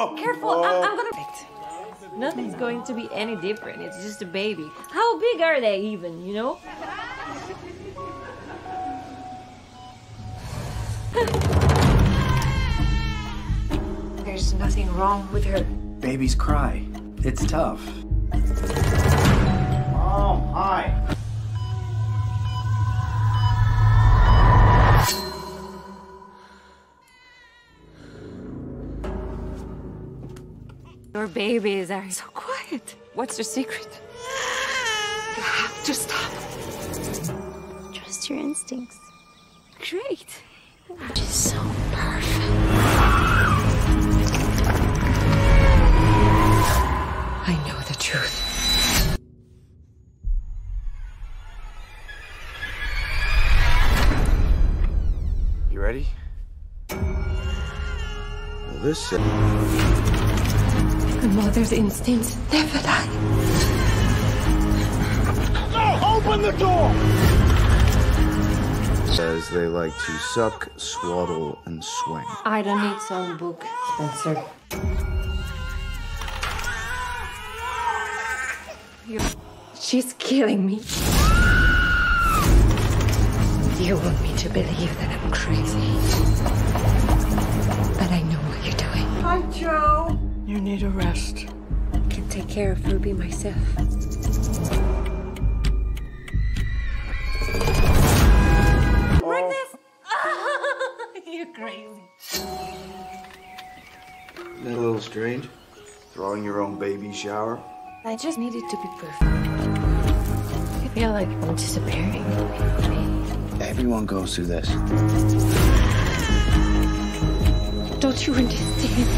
Oh, careful! Oh. I'm gonna. Nothing's going to be any different. It's just a baby. How big are they even? You know. There's nothing wrong with her. Babies cry. It's tough. Mom, hi. Your babies are so quiet. What's your secret? You have to stop. Trust your instincts. Great. That is so perfect. I know the truth. You ready? Listen. A mother's instincts never die. No! Open the door! Says they like to suck, swaddle, and swing. I don't need some book, Spencer. She's killing me. You want me to believe that I'm crazy. But I know what you're doing. Hi, Joe. You need a rest. I can take care of Ruby myself. Oh. Break this! Oh, you're crazy. Isn't that a little strange? Throwing your own baby shower? I just needed to be perfect. I feel like I'm disappearing. Everyone goes through this. Don't you understand?